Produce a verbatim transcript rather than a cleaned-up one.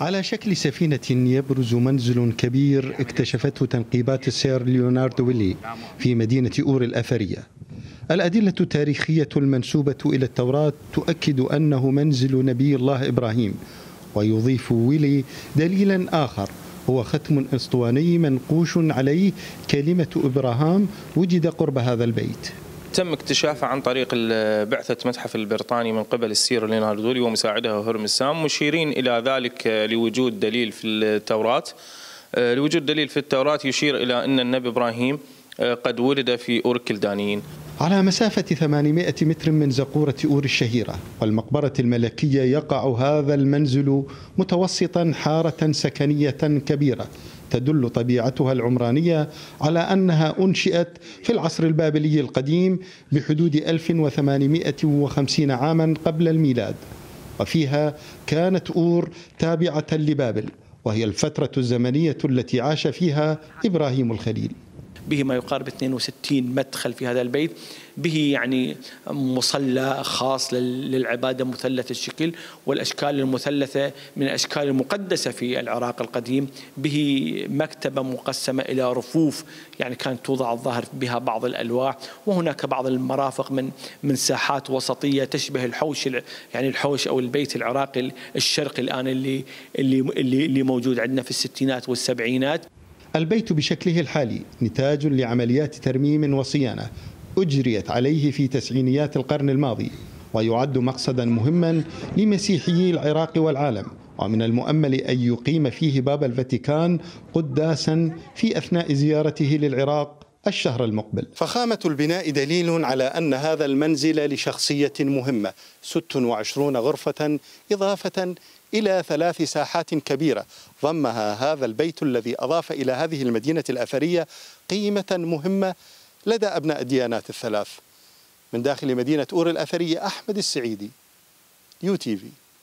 على شكل سفينة يبرز منزل كبير اكتشفته تنقيبات السير ليونارد ويلي في مدينة أور الأثرية. الأدلة التاريخية المنسوبة إلى التوراة تؤكد أنه منزل نبي الله إبراهيم، ويضيف ويلي دليلا آخر هو ختم أسطواني منقوش عليه كلمة إبراهام وجد قرب هذا البيت. تم اكتشافه عن طريق بعثة متحف البريطاني من قبل السير ليونارد ويلي ومساعده هرمسام، مشيرين إلى ذلك لوجود دليل في التوراة لوجود دليل في التوراة يشير إلى أن النبي إبراهيم قد ولد في أور كلدانيين. على مسافة ثمانمائة متر من زقورة أور الشهيرة والمقبرة الملكية يقع هذا المنزل متوسطا حارة سكنية كبيرة تدل طبيعتها العمرانية على أنها أنشئت في العصر البابلي القديم بحدود ألف وثمانمائة وخمسين عاما قبل الميلاد، وفيها كانت أور تابعة لبابل وهي الفترة الزمنية التي عاش فيها إبراهيم الخليل. به ما يقارب اثنين وستين مدخل في هذا البيت، به يعني مصلى خاص للعبادة مثلث الشكل والأشكال المثلثة من الأشكال المقدسة في العراق القديم، به مكتبة مقسمة إلى رفوف يعني كانت توضع الظاهر بها بعض الألواح، وهناك بعض المرافق من من ساحات وسطية تشبه الحوش يعني الحوش أو البيت العراقي الشرقي الآن اللي اللي اللي موجود عندنا في الستينات والسبعينات. البيت بشكله الحالي نتاج لعمليات ترميم وصيانة أجريت عليه في تسعينيات القرن الماضي، ويعد مقصدا مهما لمسيحيي العراق والعالم، ومن المؤمل أن يقيم فيه باب الفاتيكان قداسا في أثناء زيارته للعراق الشهر المقبل. فخامة البناء دليل على أن هذا المنزل لشخصية مهمة، ست وعشرين غرفة إضافة إلى ثلاث ساحات كبيرة ضمها هذا البيت الذي أضاف إلى هذه المدينة الأثرية قيمة مهمة لدى أبناء الديانات الثلاث. من داخل مدينة أور الأثرية، أحمد السعيدي، يو تي في.